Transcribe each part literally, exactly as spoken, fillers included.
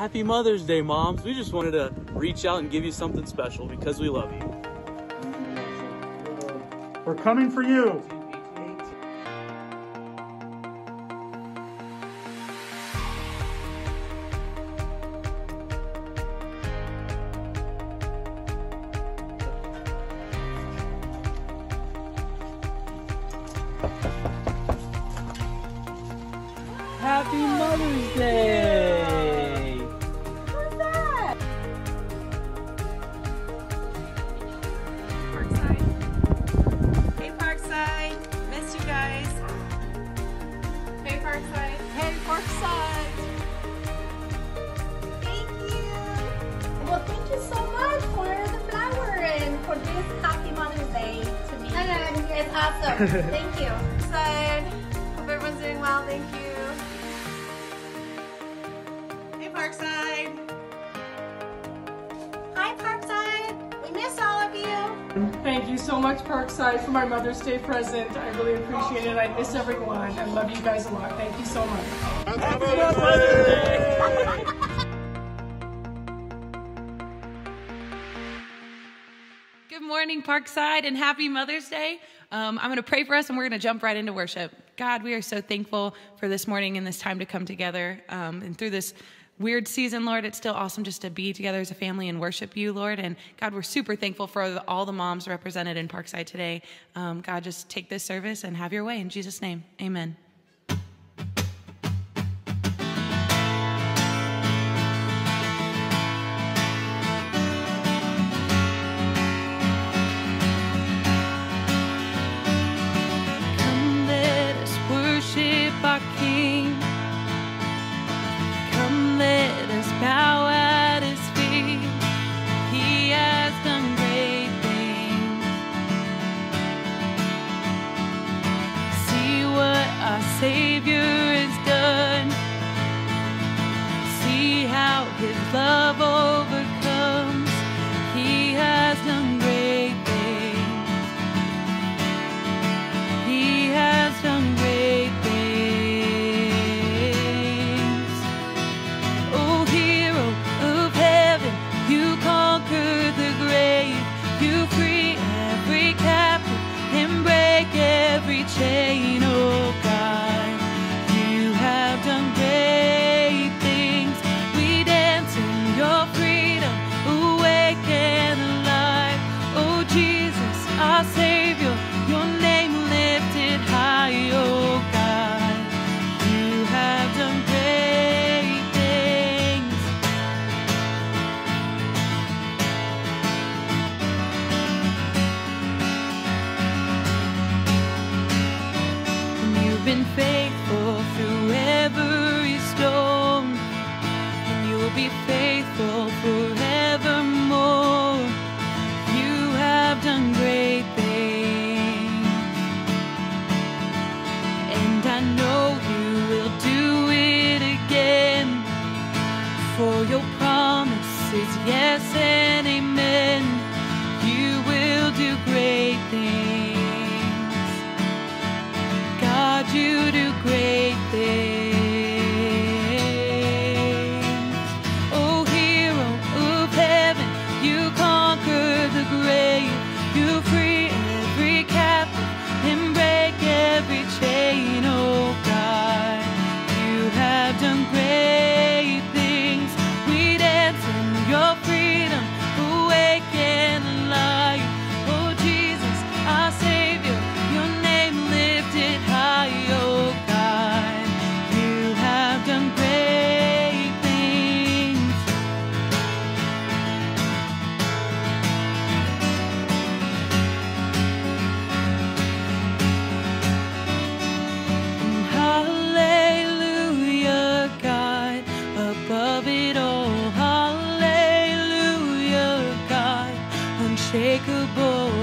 Happy Mother's Day, moms. We just wanted to reach out and give you something special because we love you. We're coming for you. Happy Mother's Day! Who's that? Parkside. Hey Parkside, miss you guys. Hey Parkside. Hey Parkside. Thank you. Well, thank you so much for the flower and for this Happy Mother's Day to me. It's awesome. Thank you. Parkside. Hope everyone's doing well. Thank you. Parkside. Hi Parkside, we miss all of you. Thank you so much Parkside for my Mother's Day present. I really appreciate it. I miss everyone. I love you guys a lot. Thank you so much. Happy, Happy Mother's, Mother's Day! Day. Good morning Parkside and Happy Mother's Day. Um, I'm going to pray for us and we're going to jump right into worship. God, we are so thankful for this morning and this time to come together um, and through this weird season, Lord, it's still awesome just to be together as a family and worship you, Lord. And God, we're super thankful for all the moms represented in Parkside today. Um, God, just take this service and have your way. In Jesus' name, amen.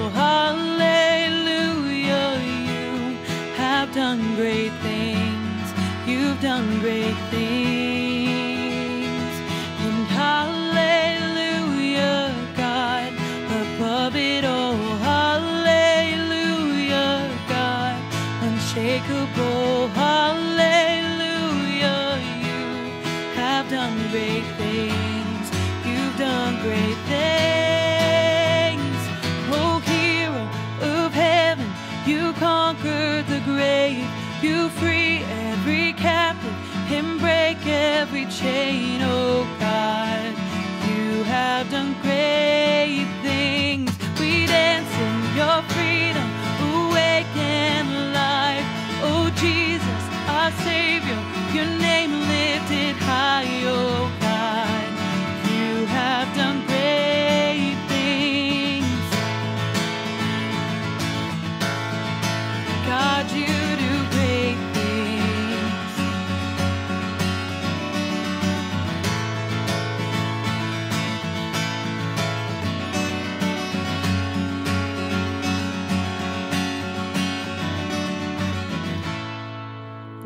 Hallelujah, you have done great things. free captive and break every chain, oh God. You have done great things. We dance in your freedom, awake and alive. Oh Jesus, our Savior, your name lifted high, oh God. You have done great things. God, you do great things.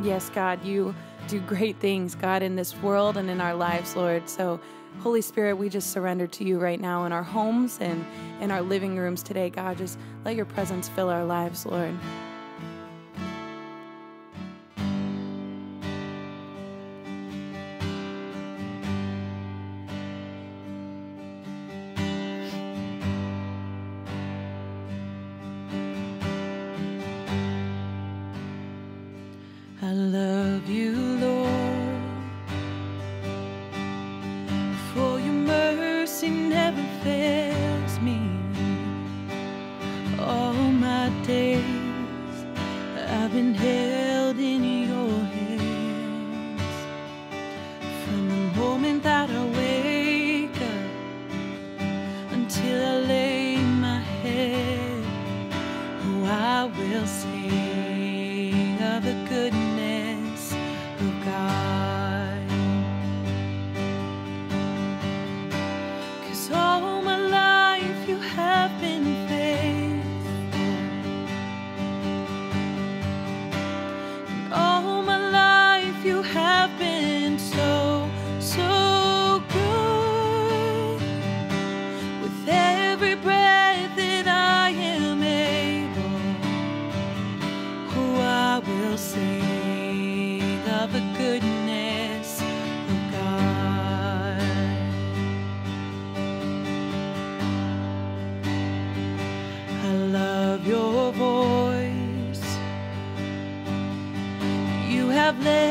Yes, God, you do great things, God, in this world and in our lives, Lord. So, Holy Spirit, we just surrender to you right now in our homes and in our living rooms today, God. Just let your presence fill our lives, Lord. Life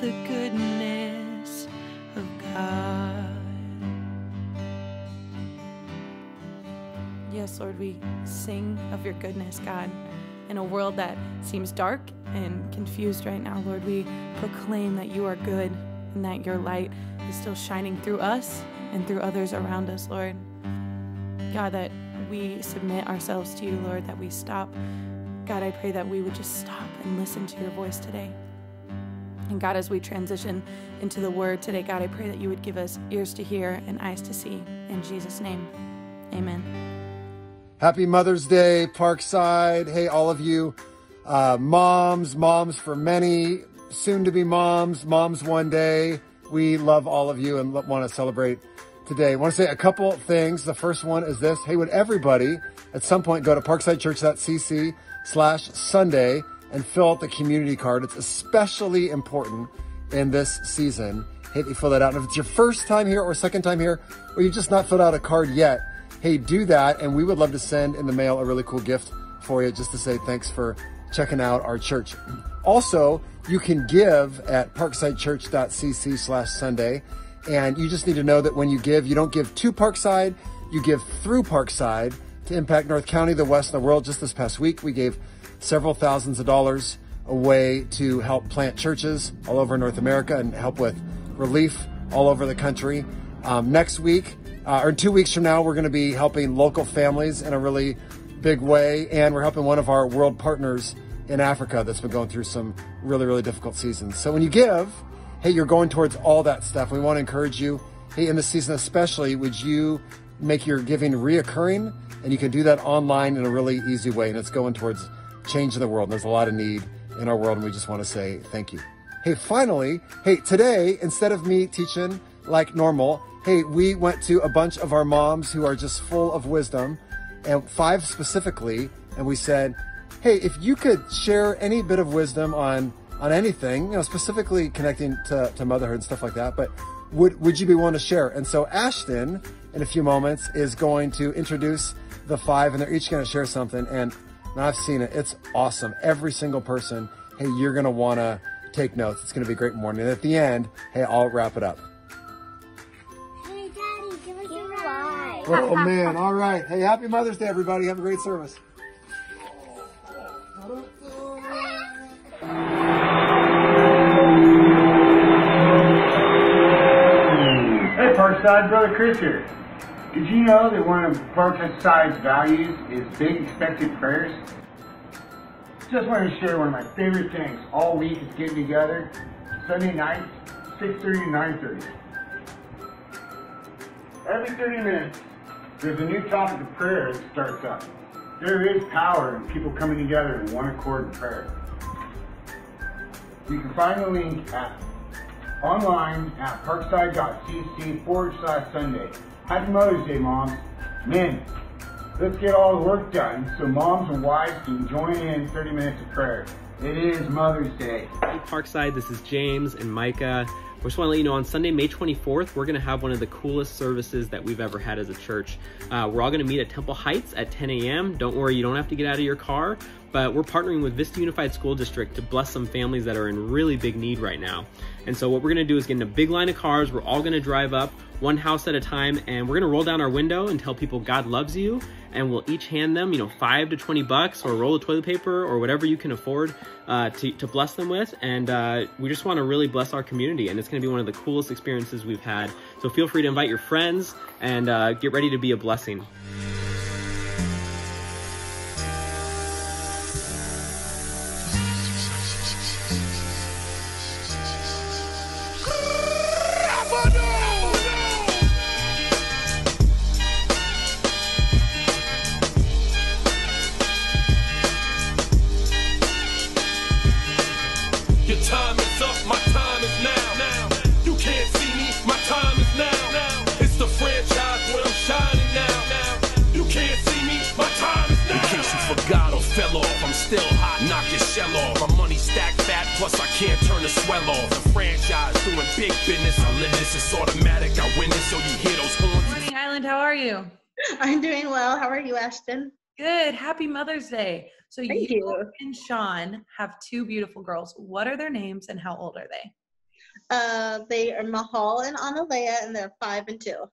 the goodness of God. Yes, Lord, we sing of your goodness, God. In a world that seems dark and confused right now, Lord, we proclaim that you are good and that your light is still shining through us and through others around us, Lord. God, that we submit ourselves to you, Lord, that we stop. God, I pray that we would just stop and listen to your voice today. And God, as we transition into the word today, God, I pray that you would give us ears to hear and eyes to see. In Jesus' name, amen. Happy Mother's Day, Parkside. Hey, all of you, uh, moms, moms for many, soon to be moms, moms one day. We love all of you and want to celebrate today. I want to say a couple things. The first one is this. Hey, would everybody at some point go to parksidechurch.cc slash Sunday and fill out the community card. It's especially important in this season. Hey, you fill that out. And if it's your first time here or second time here, or you've just not filled out a card yet, hey, do that. And we would love to send in the mail a really cool gift for you just to say thanks for checking out our church. Also, you can give at parksidechurch.cc slash Sunday. And you just need to know that when you give, you don't give to Parkside, you give through Parkside to impact North County, the West, and the world. Just this past week, we gave several thousands of dollars away to help plant churches all over North America and help with relief all over the country. Um, next week, uh, or two weeks from now, we're going to be helping local families in a really big way. And we're helping one of our world partners in Africa that's been going through some really, really difficult seasons. So when you give, hey, you're going towards all that stuff. We want to encourage you. Hey, in this season especially, would you make your giving reoccurring? And you can do that online in a really easy way. And it's going towards changing the world. And there's a lot of need in our world. And we just want to say thank you. Hey, finally, hey, today, instead of me teaching like normal, hey, we went to a bunch of our moms who are just full of wisdom, and five specifically. And we said, hey, if you could share any bit of wisdom on on anything, you know, specifically connecting to, to motherhood and stuff like that, but would, would you be willing to share? And so Ashton, in a few moments, is going to introduce the five, and they're each going to share something. And I've seen it. It's awesome. Every single person, hey, you're going to want to take notes. It's going to be a great morning. And at the end, hey, I'll wrap it up. Hey, Daddy, give us your ride. Oh, man. All right. Hey, happy Mother's Day, everybody. Have a great service. Parkside, Brother Chris here. Did you know that one of Parkside's values is big expected prayers? Just wanted to share one of my favorite things all week is getting together Sunday nights, six thirty to nine thirty. Every thirty minutes, there's a new topic of prayer that starts up. There is power in people coming together in one accord in prayer. You can find the link at online at parkside.cc forward slash Sunday. Happy Mother's Day, moms. Men, let's get all the work done so moms and wives can join in thirty minutes of prayer. It is Mother's Day. Hey, Parkside, this is James and Micah. We just want to let you know on Sunday, May twenty-fourth, we're going to have one of the coolest services that we've ever had as a church. Uh, we're all going to meet at Temple Heights at ten a m Don't worry, you don't have to get out of your car, but we're partnering with Vista Unified School District to bless some families that are in really big need right now. And so what we're going to do is get in a big line of cars. We're all going to drive up one house at a time, and we're going to roll down our window and tell people God loves you. And we'll each hand them, you know, five to twenty bucks or a roll of toilet paper or whatever you can afford uh, to, to bless them with. And uh, we just want to really bless our community. And it's going to be one of the coolest experiences we've had. So feel free to invite your friends and uh, get ready to be a blessing. Ashton. Good. Happy Mother's Day. So you, you and Sean have two beautiful girls. What are their names and how old are they? Uh, they are Mahal and Analea, and they're five and two.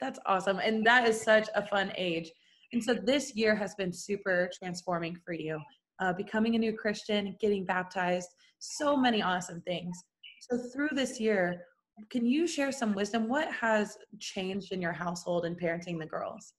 That's awesome. And that is such a fun age. And so this year has been super transforming for you, uh, becoming a new Christian, getting baptized, so many awesome things. So through this year, can you share some wisdom? What has changed in your household and parenting the girls?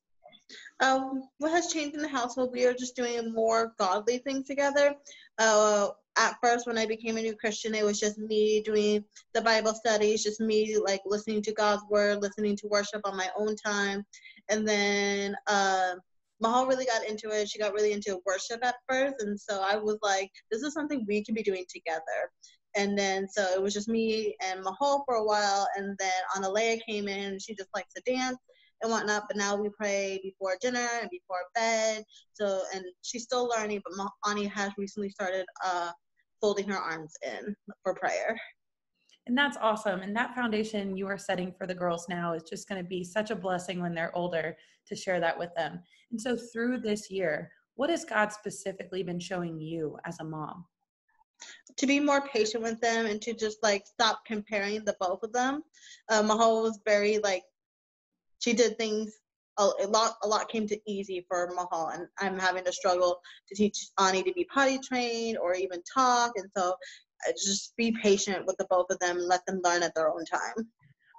Um, what has changed in the household? We are just doing more godly things together. Uh, at first, when I became a new Christian, it was just me doing the Bible studies, just me like listening to God's word, listening to worship on my own time. And then uh, Mahal really got into it. She got really into worship at first. And so I was like, this is something we can be doing together. And then, so it was just me and Mahal for a while. And then Analea came in, and she just likes to dance and whatnot. But now we pray before dinner and before bed. So, and she's still learning, but Ma- Ani has recently started uh, folding her arms in for prayer. And that's awesome. And that foundation you are setting for the girls now is just going to be such a blessing when they're older to share that with them. And so through this year, what has God specifically been showing you as a mom? To be more patient with them and to just like stop comparing the both of them. Uh, Mahal was very like, she did things, a, a lot A lot came to easy for Mahal, and I'm having to struggle to teach Ani to be potty trained or even talk. And so uh, just be patient with the both of them and let them learn at their own time.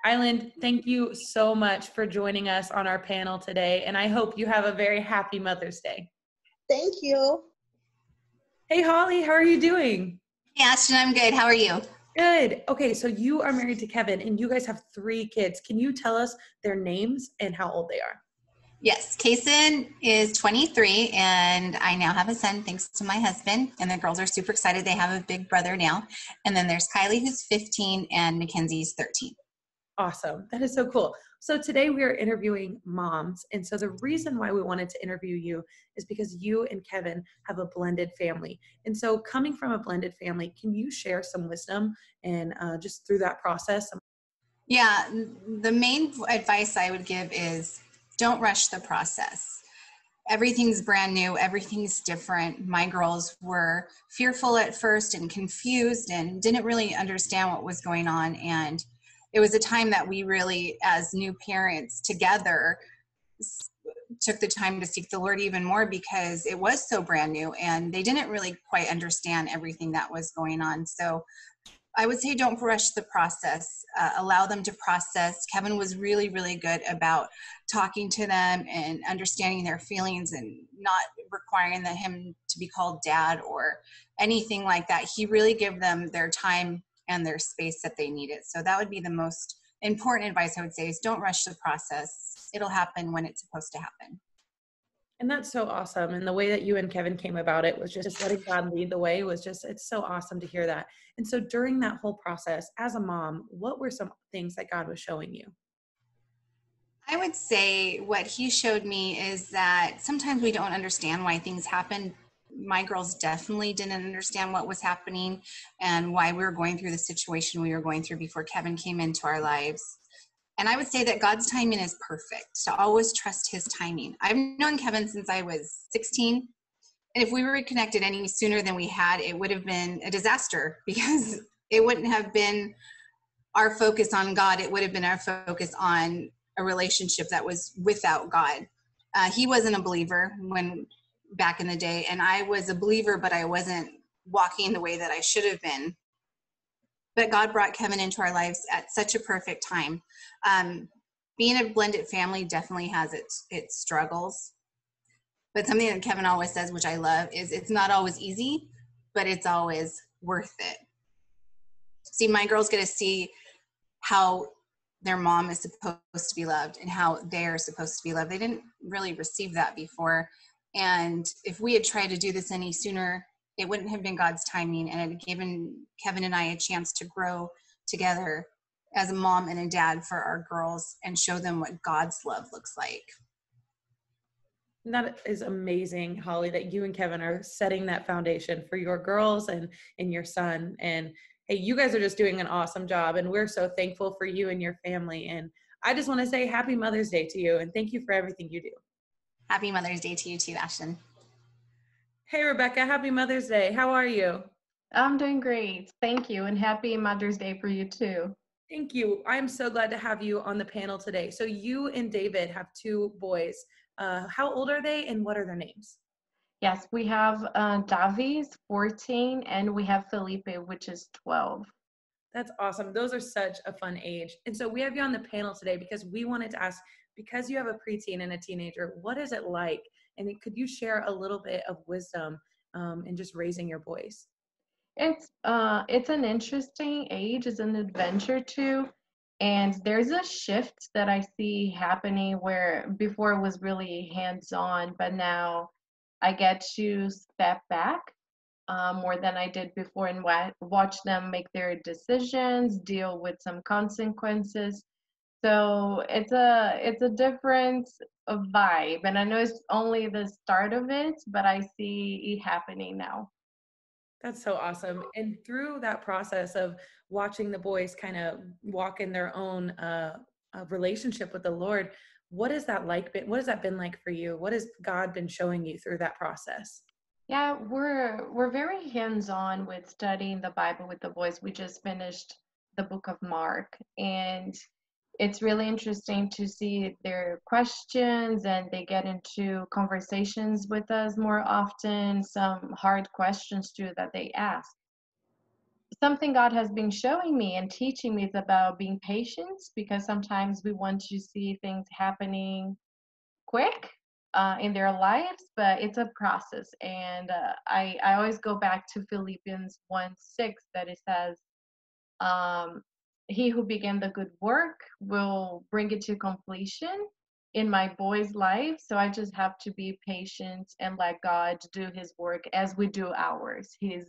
Island, thank you so much for joining us on our panel today. And I hope you have a very happy Mother's Day. Thank you. Hey, Holly, how are you doing? Hey, Ashton, I'm good. How are you? Good. Okay, so you are married to Kevin, and you guys have three kids. Can you tell us their names and how old they are? Yes, Kaysen is twenty-three, and I now have a son, thanks to my husband, and the girls are super excited. They have a big brother now. And then there's Kylie, who's fifteen, and Mackenzie's thirteen. Awesome. That is so cool. So today we are interviewing moms. And so the reason why we wanted to interview you is because you and Kevin have a blended family. And so coming from a blended family, can you share some wisdom and uh, just through that process? Yeah. The main advice I would give is don't rush the process. Everything's brand new. Everything's different. My girls were fearful at first and confused and didn't really understand what was going on. And it was a time that we really, as new parents together, took the time to seek the Lord even more because it was so brand new and they didn't really quite understand everything that was going on. So I would say don't rush the process. Uh, allow them to process. Kevin was really, really good about talking to them and understanding their feelings and not requiring that him to be called dad or anything like that. He really gave them their time and their space that they need it. So that would be the most important advice I would say is don't rush the process. It'll happen when it's supposed to happen. And that's so awesome. And the way that you and Kevin came about it was just letting God lead the way was just, it's so awesome to hear that. And so during that whole process, as a mom, what were some things that God was showing you? I would say what he showed me is that sometimes we don't understand why things happen. My girls definitely didn't understand what was happening and why we were going through the situation we were going through before Kevin came into our lives. And I would say that God's timing is perfect, so always trust his timing. I've known Kevin since I was sixteen. And if we were connected any sooner than we had, it would have been a disaster because it wouldn't have been our focus on God. It would have been our focus on a relationship that was without God. Uh, he wasn't a believer when back in the day, and I was a believer, but I wasn't walking the way that I should have been. But God brought Kevin into our lives at such a perfect time. Um, being a blended family definitely has its its struggles, but something that Kevin always says, which I love, is it's not always easy, but it's always worth it. See, my girls get to see how their mom is supposed to be loved and how they're supposed to be loved. They didn't really receive that before. And if we had tried to do this any sooner, it wouldn't have been God's timing, and it had given Kevin and I a chance to grow together as a mom and a dad for our girls and show them what God's love looks like. And that is amazing, Holly, that you and Kevin are setting that foundation for your girls and, and your son. And hey, you guys are just doing an awesome job, and we're so thankful for you and your family. And I just want to say happy Mother's Day to you, and thank you for everything you do. Happy Mother's Day to you too, Ashton. Hey, Rebecca, happy Mother's Day. How are you? I'm doing great. Thank you. And happy Mother's Day for you too. Thank you. I'm so glad to have you on the panel today. So you and David have two boys. Uh, how old are they and what are their names? Yes, we have uh, Davi's fourteen and we have Felipe, which is twelve. That's awesome. Those are such a fun age. And so we have you on the panel today because we wanted to ask, because you have a preteen and a teenager, what is it like? And could you share a little bit of wisdom um, in just raising your boys? It's uh, it's an interesting age. It's an adventure too. And there's a shift that I see happening where before it was really hands-on, but now I get to step back uh, more than I did before and wa- watch them make their decisions, deal with some consequences. So it's a it's a different vibe. And I know it's only the start of it, but I see it happening now. That's so awesome. And through that process of watching the boys kind of walk in their own uh, uh, relationship with the Lord, what is that like? What has that been like for you? What has God been showing you through that process? Yeah, we're we're very hands-on with studying the Bible with the boys. We just finished the book of Mark, and it's really interesting to see their questions, and they get into conversations with us more often, some hard questions too that they ask. Something God has been showing me and teaching me is about being patient, because sometimes we want to see things happening quick uh, in their lives, but it's a process. And uh, I, I always go back to Philippians one six that it says, um, he who began the good work will bring it to completion in my boy's life. So I just have to be patient and let God do his work as we do ours. He's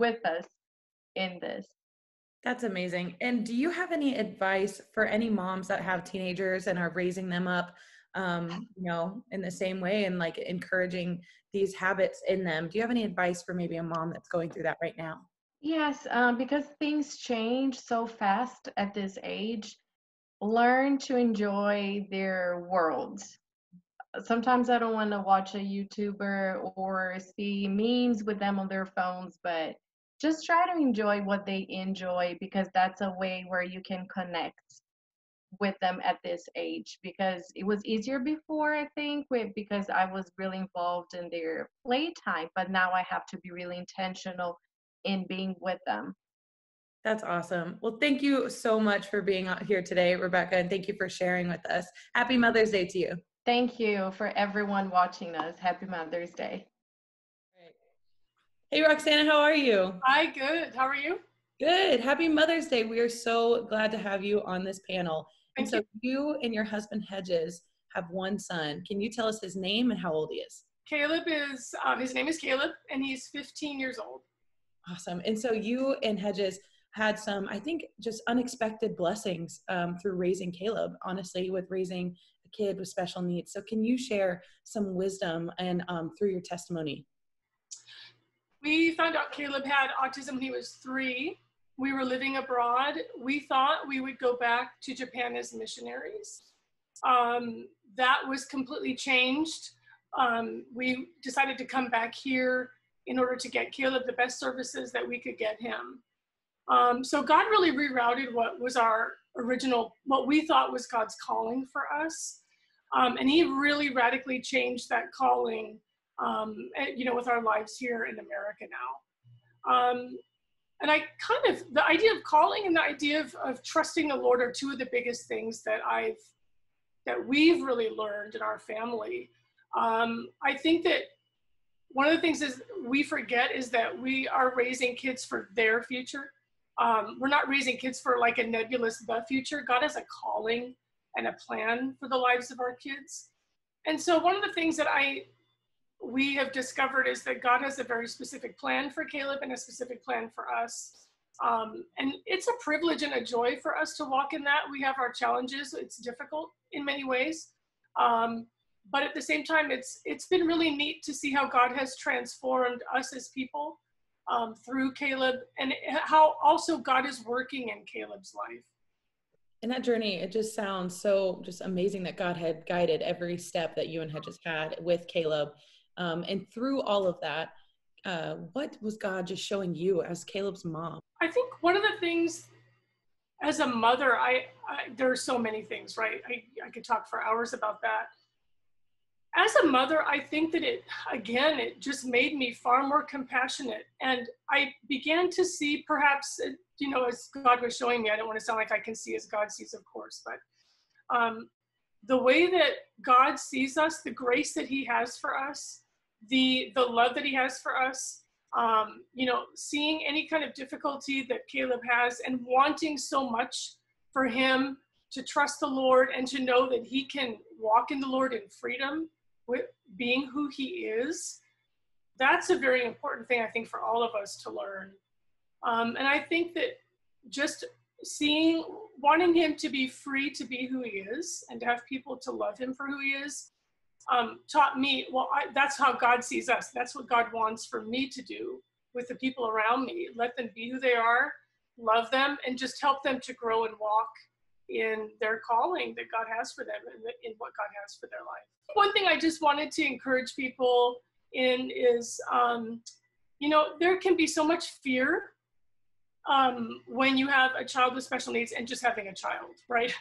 with us in this. That's amazing. And do you have any advice for any moms that have teenagers and are raising them up, um, you know, in the same way and like encouraging these habits in them? Do you have any advice for maybe a mom that's going through that right now? Yes, um, because things change so fast at this age. Learn to enjoy their worlds. Sometimes I don't want to watch a YouTuber or see memes with them on their phones, but just try to enjoy what they enjoy, because that's a way where you can connect with them at this age. Because it was easier before, I think, with, because I was really involved in their playtime, but now I have to be really intentional in being with them. That's awesome. Well, thank you so much for being out here today, Rebecca, and thank you for sharing with us. Happy Mother's Day to you. Thank you for everyone watching us. Happy Mother's Day. Hey, Roxana, how are you? Hi, good. How are you? Good. Happy Mother's Day. We are so glad to have you on this panel. Thank and so you. you and your husband, Hedges, have one son. Can you tell us his name and how old he is? Caleb is, um, his name is Caleb, and he's fifteen years old. Awesome. And so you and Hedges had some, I think, just unexpected blessings um, through raising Caleb, honestly, with raising a kid with special needs. So can you share some wisdom and um, through your testimony? We found out Caleb had autism when he was three. We were living abroad. We thought we would go back to Japan as missionaries. Um, that was completely changed. Um, we decided to come back here in order to get Caleb the best services that we could get him. Um, so God really rerouted what was our original, what we thought was God's calling for us. Um, and he really radically changed that calling Um, you know, with our lives here in America now. Um, and I kind of, the idea of calling and the idea of, of trusting the Lord are two of the biggest things that I've, that we've really learned in our family. Um, I think that one of the things is we forget is that we are raising kids for their future. Um, we're not raising kids for like a nebulous, the future. God has a calling and a plan for the lives of our kids. And so one of the things that I, we have discovered is that God has a very specific plan for Caleb and a specific plan for us. Um, and it's a privilege and a joy for us to walk in that. We have our challenges. It's difficult in many ways. Um, but at the same time, it's it's been really neat to see how God has transformed us as people um, through Caleb, and how also God is working in Caleb's life. And that journey, it just sounds so just amazing that God had guided every step that you and Hedges had with Caleb. Um, and through all of that, uh, what was God just showing you as Caleb's mom? I think one of the things as a mother, I, I there are so many things, right? I, I could talk for hours about that. As a mother, I think that it, again, it just made me far more compassionate. And I began to see perhaps, you know, as God was showing me, I don't want to sound like I can see as God sees, of course, but um, the way that God sees us, the grace that he has for us, the the love that he has for us, um, you know, seeing any kind of difficulty that Caleb has and wanting so much for him to trust the Lord and to know that he can walk in the Lord in freedom, with being who he is. That's a very important thing, I think, for all of us to learn. Um, and I think that just seeing, wanting him to be free to be who he is and to have people to love him for who he is, um, taught me, well, I, that's how God sees us. That's what God wants for me to do with the people around me. Let them be who they are, love them, and just help them to grow and walk in their calling that God has for them and in what God has for their life. One thing I just wanted to encourage people in is, um, you know, there can be so much fear um, when you have a child with special needs and just having a child, right?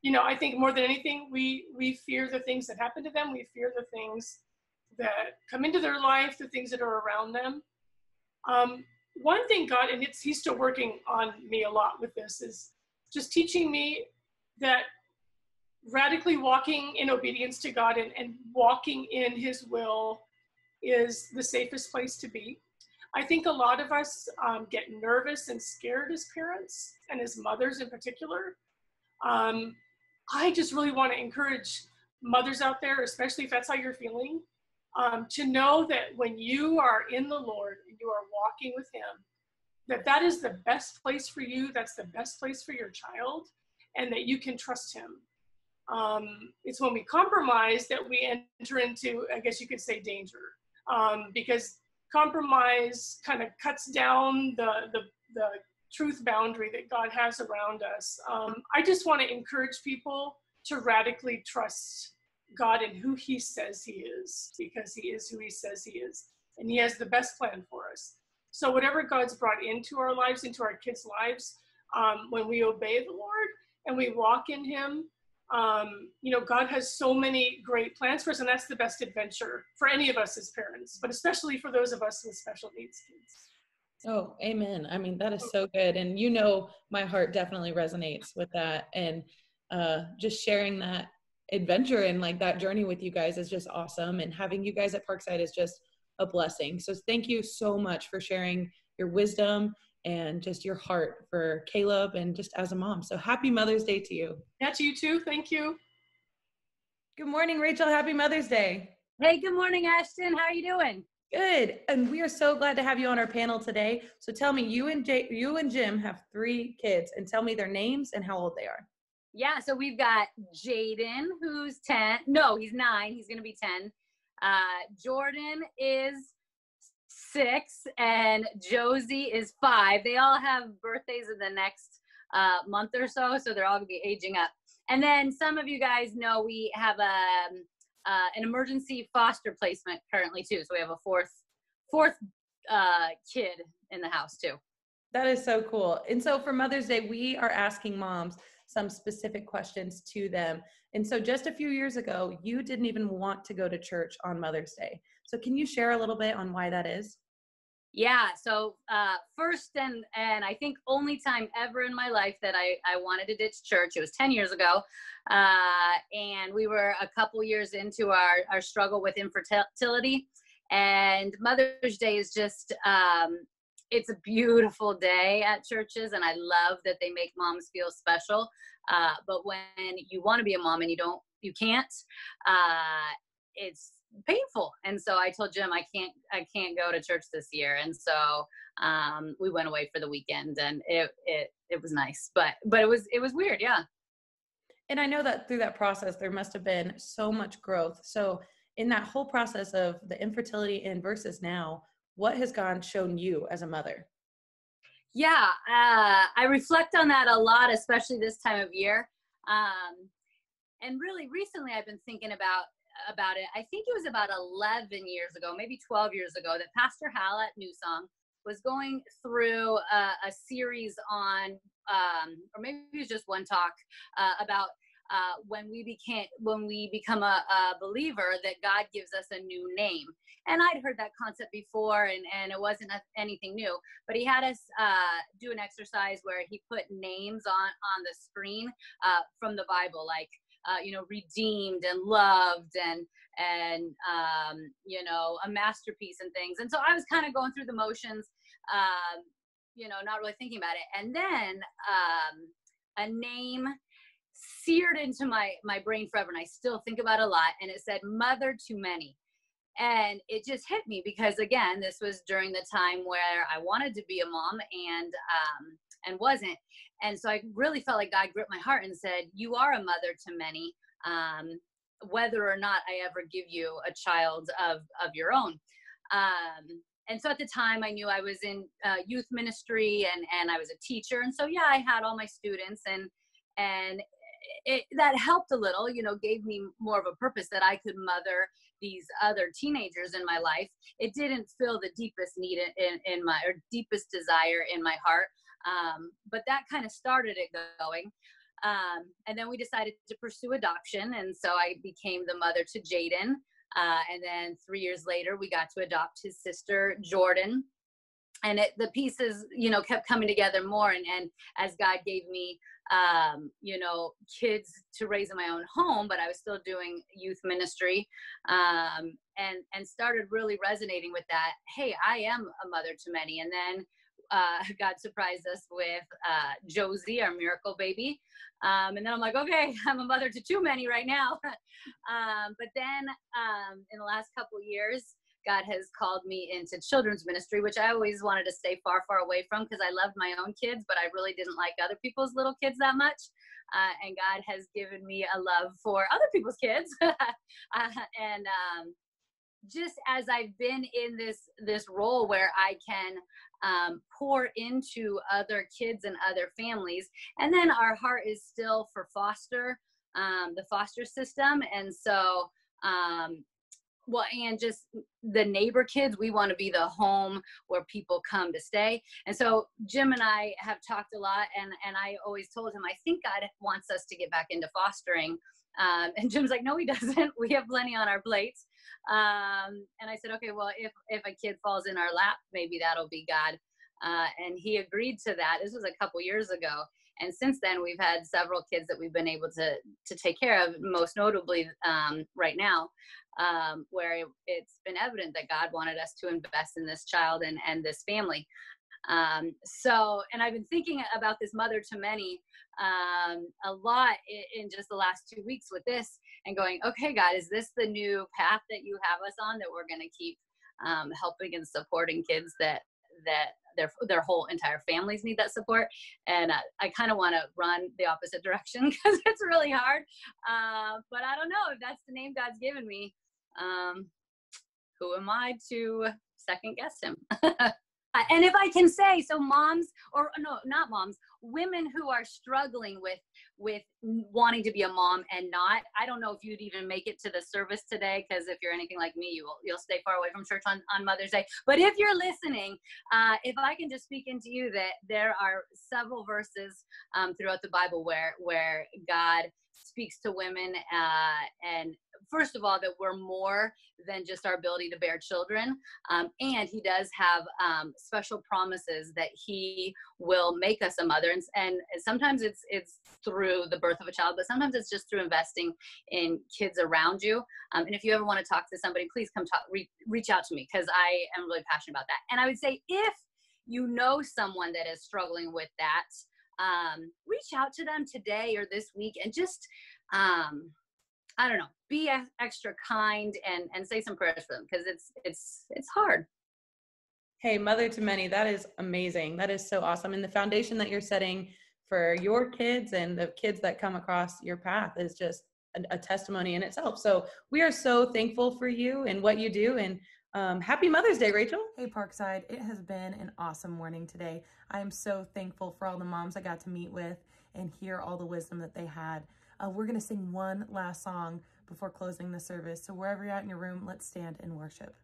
You know, I think more than anything, we, we fear the things that happen to them. We fear the things that come into their life, the things that are around them. Um, one thing God, and it's, he's still working on me a lot with this, is just teaching me that radically walking in obedience to God and, and walking in his will is the safest place to be. I think a lot of us um, get nervous and scared as parents and as mothers in particular. Um, I just really want to encourage mothers out there, especially if that's how you're feeling, um, to know that when you are in the Lord and you are walking with him, that that is the best place for you, that's the best place for your child, and that you can trust him. Um, it's when we compromise that we enter into, I guess you could say, danger, um, because compromise kind of cuts down the, the, the truth boundary that God has around us. Um, I just want to encourage people to radically trust God and who he says he is, because he is who he says he is, and he has the best plan for us. So whatever God's brought into our lives, into our kids' lives, um, when we obey the Lord and we walk in him, um, you know, God has so many great plans for us, and that's the best adventure for any of us as parents, but especially for those of us with special needs kids. Oh, amen. I mean, that is so good. And you know, my heart definitely resonates with that. And uh, just sharing that adventure and like that journey with you guys is just awesome. And having you guys at Parkside is just a blessing. So thank you so much for sharing your wisdom and just your heart for Caleb and just as a mom. So happy Mother's Day to you. Yeah, to you too. Thank you. Good morning, Rachel. Happy Mother's Day. Hey, good morning, Ashton. How are you doing? Good. And we are so glad to have you on our panel today. So tell me, you and Jay, you and Jim have three kids, and tell me their names and how old they are. Yeah, so we've got Jaden, who's ten. No, he's nine. He's going to be ten. Uh, Jordan is six and Josie is five. They all have birthdays in the next uh, month or so, so they're all gonna be aging up. And then some of you guys know we have a, um, uh, an emergency foster placement currently too, so we have a fourth, fourth uh, kid in the house too. That is so cool. And so for Mother's Day, we are asking moms some specific questions to them. And so just a few years ago, you didn't even want to go to church on Mother's Day. So can you share a little bit on why that is? Yeah, so uh, first and, and I think only time ever in my life that I, I wanted to ditch church, it was ten years ago. Uh, and we were a couple years into our, our struggle with infertility. And Mother's Day is just, um, it's a beautiful day at churches, and I love that they make moms feel special. Uh, but when you want to be a mom and you don't, you can't, uh, it's painful. And so I told Jim, I can't, I can't go to church this year. And so um, we went away for the weekend, and it, it, it was nice, but, but it was, it was weird. Yeah. And I know that through that process, there must've been so much growth. So in that whole process of the infertility and versus now, what has God shown you as a mother? Yeah, uh, I reflect on that a lot, especially this time of year. Um, and really recently I've been thinking about about it, I think it was about eleven years ago, maybe twelve years ago, that Pastor Hal at Newsong was going through a, a series on, um, or maybe it was just one talk uh, about uh, when we became, when we become a, a believer, that God gives us a new name. And I'd heard that concept before, and, and it wasn't anything new, but he had us uh, do an exercise where he put names on, on the screen uh, from the Bible, like, Uh, you know, redeemed and loved and, and um, you know, a masterpiece and things. And so I was kind of going through the motions, um, you know, not really thinking about it. And then um, a name seared into my, my brain forever, and I still think about it a lot. And it said, Mother to Many. And it just hit me because, again, this was during the time where I wanted to be a mom and um, and wasn't. And so I really felt like God gripped my heart and said, you are a mother to many, um, whether or not I ever give you a child of, of your own. Um, and so at the time I knew I was in uh, youth ministry and, and I was a teacher. And so, yeah, I had all my students, and, and it, that helped a little, you know, gave me more of a purpose that I could mother these other teenagers in my life. It didn't fill the deepest need in, in my, or deepest desire in my heart. Um, but that kind of started it going. Um, and then we decided to pursue adoption. And so I became the mother to Jaden. Uh, and then three years later, we got to adopt his sister, Jordan. And it, the pieces, you know, kept coming together more. And, and as God gave me, um, you know, kids to raise in my own home, but I was still doing youth ministry, um, and, and started really resonating with that. Hey, I am a mother to many. And then Uh, God surprised us with uh, Josie, our miracle baby. Um, and then I'm like, okay, I'm a mother to too many right now. um, but then um, in the last couple years, God has called me into children's ministry, which I always wanted to stay far, far away from because I loved my own kids, but I really didn't like other people's little kids that much. Uh, and God has given me a love for other people's kids. uh, and um, just as I've been in this, this role where I can um, pour into other kids and other families. And then our heart is still for foster, um, the foster system. And so, um, well, and just the neighbor kids, we want to be the home where people come to stay. And so Jim and I have talked a lot, and, and I always told him, I think God wants us to get back into fostering. Um, and Jim's like, no, he doesn't. We have plenty on our plates. Um, and I said, okay, well, if, if a kid falls in our lap, maybe that'll be God. Uh, and he agreed to that. This was a couple years ago. And since then we've had several kids that we've been able to, to take care of, most notably, um, right now, um, where it, it's been evident that God wanted us to invest in this child and, and this family. Um, so, and I've been thinking about this mother to many, um, a lot in, in just the last two weeks with this, and going, okay, God, is this the new path that you have us on, that we're going to keep, um, helping and supporting kids that, that their, their whole entire families need that support. And uh, I kind of want to run the opposite direction because it's really hard. Um, uh, but I don't know if that's the name God's given me. Um, who am I to second guess him? And if I can say, so moms, or no, not moms, women who are struggling with, with wanting to be a mom and not, I don't know if you'd even make it to the service today, because if you're anything like me, you will, you'll stay far away from church on, on Mother's Day. But if you're listening, uh, if I can just speak into you that there are several verses um, throughout the Bible where, where God speaks to women, uh, and first of all, that we're more than just our ability to bear children. Um, and he does have um, special promises that he will make us a mother. And, and sometimes it's, it's through the birth of a child, but sometimes it's just through investing in kids around you. Um, and if you ever want to talk to somebody, please come talk, re- reach out to me, because I am really passionate about that. And I would say, if you know someone that is struggling with that, um, reach out to them today or this week, and just, um, I don't know, be extra kind and, and say some prayers for them, because it's, it's, it's hard. Hey, mother to many, that is amazing. That is so awesome. And the foundation that you're setting for your kids and the kids that come across your path is just a, a testimony in itself. So we are so thankful for you and what you do, and um, happy Mother's Day, Rachel. Hey, Parkside, it has been an awesome morning today. I am so thankful for all the moms I got to meet with and hear all the wisdom that they had. Uh, we're going to sing one last song before closing the service. So wherever you're at in your room, let's stand and worship.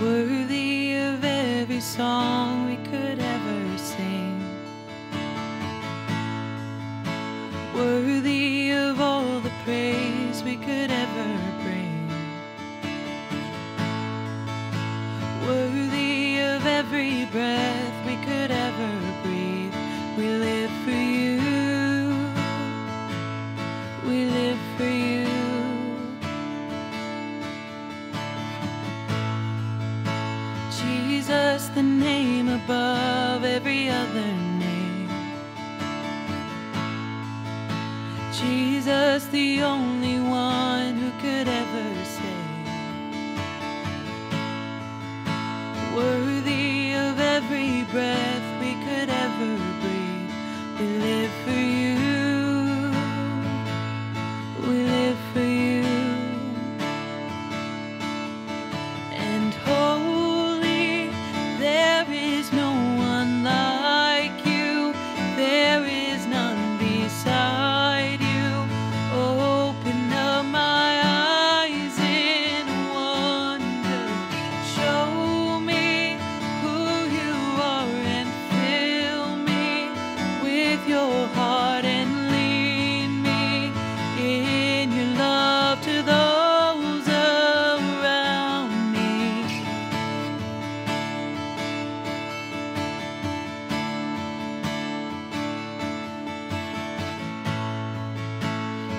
Worthy of every song we could ever sing, worthy of all the praise we could ever bring, worthy of every breath we could ever breathe. We live for you, we live for you. Jesus, the name above every other name. Jesus, the only one who could ever save. Worthy of every breath we could ever breathe. We live for you. We live for you. And hope.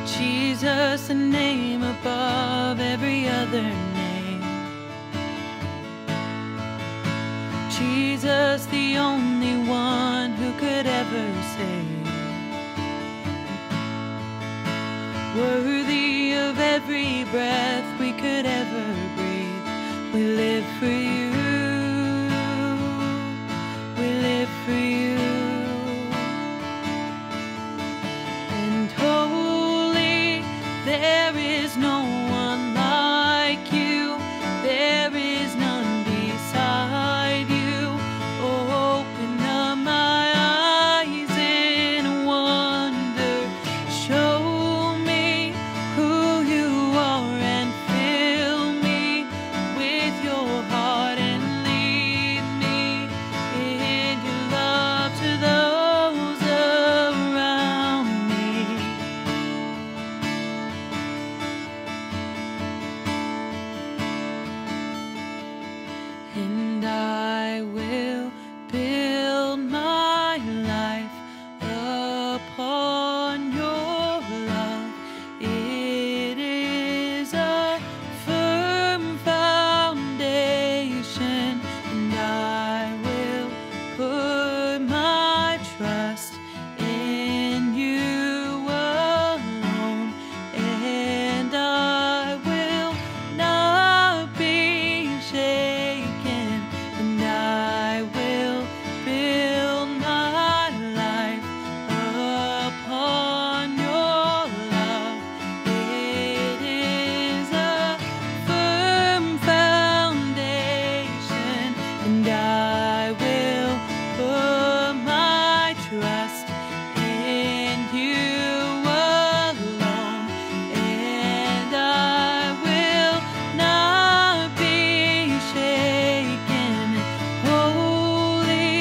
Jesus, a name above every other name. Jesus, the only one who could ever save. Worthy of every breath we could ever breathe. We live for you. We live for you. And hope. There is no one like you. There is none beside you. Oh, open up my eyes in wonder. Show me who you are and fill me with your heart and lead me in your love to those around me. And I will build my life upon your love. It is a firm foundation, and I will put my trust in you alone, and I will not be shaken, and I will build my life upon your love. It is a firm foundation, and I will put my trust in you alone, and I will not be shaken. Holy,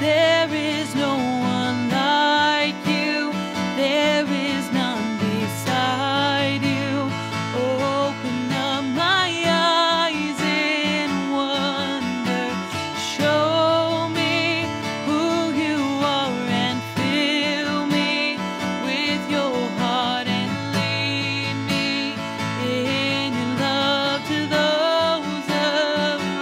there is no one like you. There is none beside you. Oh, open up my eyes in wonder. Show me who you are and fill me with your heart and lead me in your love to those around me.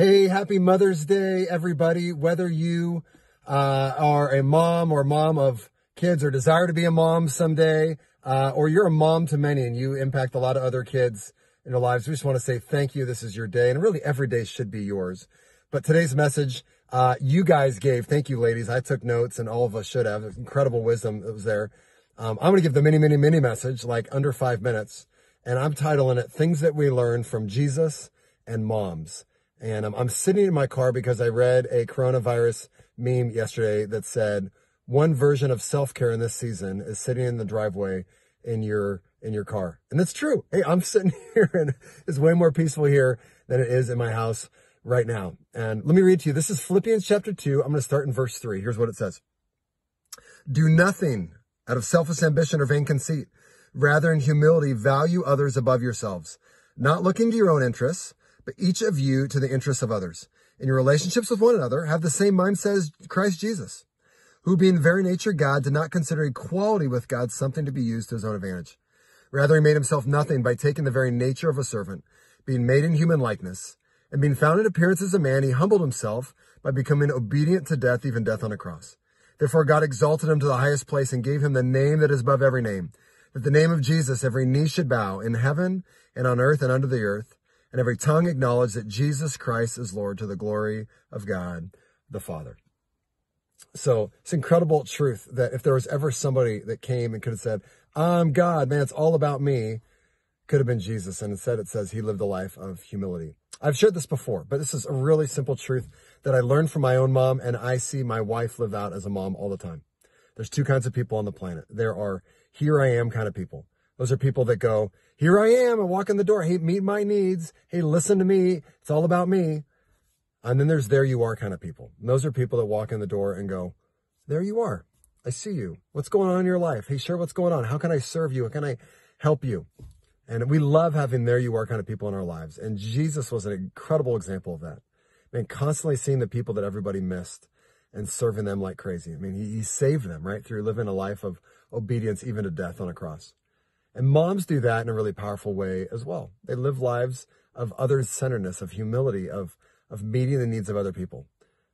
Hey, happy Mother's Day, everybody. Whether you uh, are a mom or mom of kids or desire to be a mom someday, uh, or you're a mom to many and you impact a lot of other kids in their lives, we just want to say thank you. This is your day, and really every day should be yours. But today's message, uh, you guys gave. Thank you, ladies. I took notes, and all of us should have. Incredible wisdom that was there. Um, I'm going to give the mini, mini, mini message, like under five minutes. And I'm titling it, Things That We Learned from Jesus and Moms. And um, I'm sitting in my car because I read a coronavirus meme yesterday that said, one version of self-care in this season is sitting in the driveway in your in your car. And that's true. Hey, I'm sitting here, and it's way more peaceful here than it is in my house right now. And let me read to you. This is Philippians chapter two. I'm going to start in verse three. Here's what it says. Do nothing out of selfish ambition or vain conceit. Rather, in humility, value others above yourselves, not looking to your own interests, but each of you to the interests of others. In your relationships with one another, have the same mindset as Christ Jesus, who being very nature God, did not consider equality with God something to be used to his own advantage. Rather, he made himself nothing by taking the very nature of a servant, being made in human likeness, and being found in appearance as a man, he humbled himself by becoming obedient to death, even death on a cross. Therefore, God exalted him to the highest place and gave him the name that is above every name, that the name of Jesus, every knee should bow in heaven and on earth and under the earth, and every tongue acknowledge that Jesus Christ is Lord to the glory of God the Father. So it's incredible truth that if there was ever somebody that came and could have said, I'm God, man, it's all about me, could have been Jesus. And instead it says he lived a life of humility. I've shared this before, but this is a really simple truth that I learned from my own mom, and I see my wife live out as a mom all the time. There's two kinds of people on the planet. There are here I am kind of people. Those are people that go, here I am, and walk in the door. Hey, meet my needs. Hey, listen to me. It's all about me. And then there's there you are kind of people. And those are people that walk in the door and go, there you are. I see you. What's going on in your life? Hey, share what's going on. How can I serve you? How can I help you? And we love having there you are kind of people in our lives. And Jesus was an incredible example of that. Man, constantly seeing the people that everybody missed and serving them like crazy. I mean, he, he saved them, right, through living a life of obedience, even to death on a cross. And moms do that in a really powerful way as well. They live lives of other-centeredness, of humility, of of meeting the needs of other people.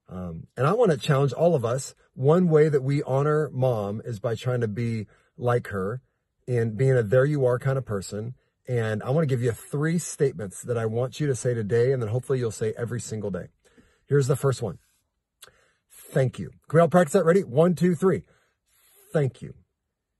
Um, and I want to challenge all of us. One way that we honor mom is by trying to be like her and being a there-you-are kind of person. And I want to give you three statements that I want you to say today, and then hopefully you'll say every single day. Here's the first one. Thank you. Can we all practice that? Ready? One, two, three. Thank you.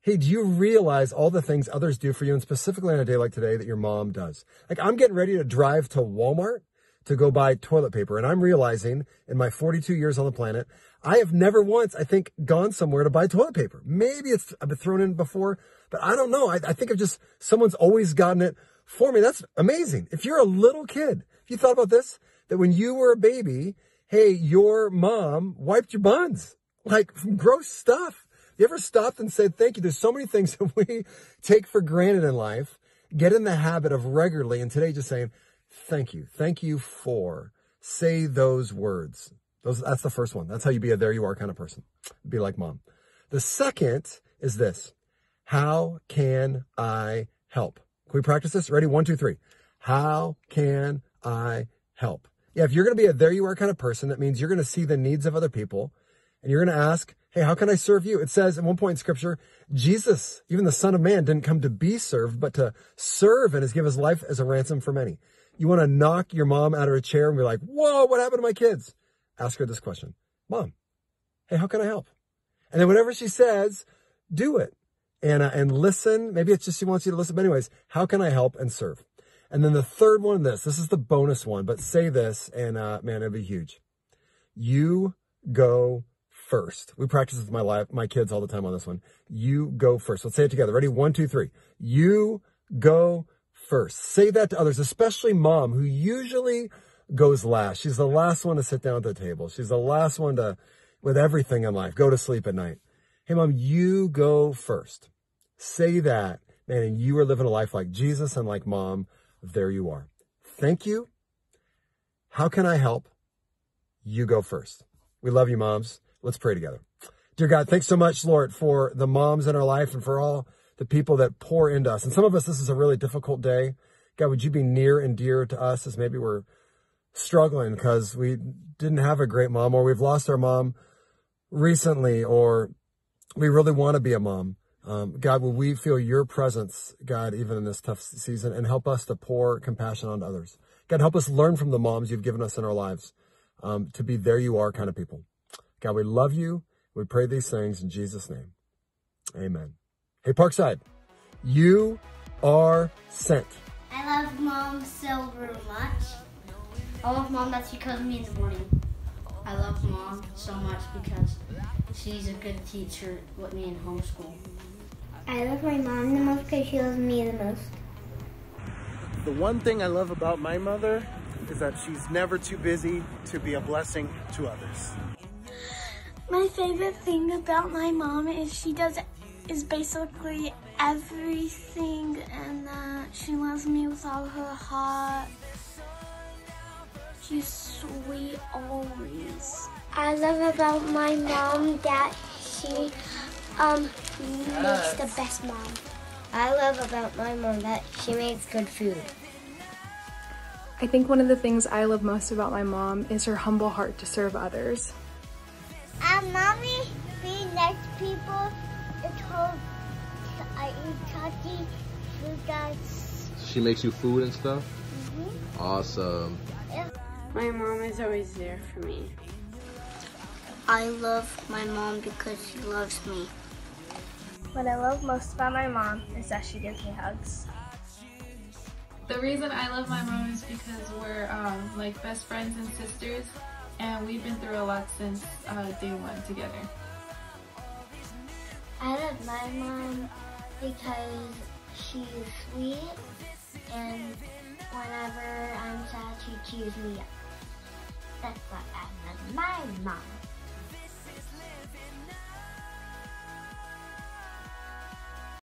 Hey, do you realize all the things others do for you, and specifically on a day like today that your mom does? Like, I'm getting ready to drive to Walmart to go buy toilet paper, and I'm realizing in my forty-two years on the planet, I have never once, I think, gone somewhere to buy toilet paper. Maybe it's I've been thrown in before, but I don't know. I, I think I've just, someone's always gotten it for me. That's amazing. If you're a little kid, if you thought about this, that when you were a baby, hey, your mom wiped your buns, like from gross stuff. You ever stopped and said, thank you? There's so many things that we take for granted in life. Get in the habit of regularly, and today just saying, thank you. Thank you for, say those words. Those, that's the first one. That's how you be a there you are kind of person. Be like mom. The second is this. How can I help? Can we practice this? Ready? One, two, three. How can I help? Yeah, if you're going to be a there you are kind of person, that means you're going to see the needs of other people, and you're going to ask, hey, how can I serve you? It says at one point in scripture, Jesus, even the Son of Man, didn't come to be served, but to serve and has given his life as a ransom for many. You want to knock your mom out of a chair and be like, whoa, what happened to my kids? Ask her this question. Mom, hey, how can I help? And then whatever she says, do it. And, uh, and listen. Maybe it's just she wants you to listen. But anyways, how can I help and serve? And then the third one, this, this is the bonus one, but say this and uh, man, it'd be huge. You go first. We practice with my life, my kids all the time on this one. You go first. Let's say it together. Ready? One, two, three. You go first. Say that to others, especially mom, who usually goes last. She's the last one to sit down at the table. She's the last one to, with everything in life, go to sleep at night. Hey, mom, you go first. Say that, man, and you are living a life like Jesus and like mom. There you are. Thank you. How can I help? You go first. We love you, moms. Let's pray together. Dear God, thanks so much, Lord, for the moms in our life and for all the people that pour into us. And some of us, this is a really difficult day. God, would you be near and dear to us as maybe we're struggling because we didn't have a great mom, or we've lost our mom recently, or we really want to be a mom. Um, God, will we feel your presence, God, even in this tough season, and help us to pour compassion onto others. God, help us learn from the moms you've given us in our lives um, to be there you are kind of people. God, we love you. We pray these things in Jesus' name. Amen. Hey, Parkside, you are sent. I love Mom so very much. I love Mom that she calls me in the morning. I love Mom so much because she's a good teacher with me in homeschool. I love my mom the most because she loves me the most. The one thing I love about my mother is that she's never too busy to be a blessing to others. My favorite thing about my mom is she does is basically everything, and uh, she loves me with all her heart. She's sweet always. I love about my mom that she um, makes the best mom. I love about my mom that she makes good food. I think one of the things I love most about my mom is her humble heart to serve others. Our mommy being nice people is told I eat turkey food guys. She makes you food and stuff? Mm-hmm. Awesome. My mom is always there for me. I love my mom because she loves me. What I love most about my mom is that she gives me hugs. The reason I love my mom is because we're um, like best friends and sisters. And we've been through a lot since uh, day one together. I love my mom because she's sweet, and whenever I'm sad, she cheers me up. That's why I love my mom.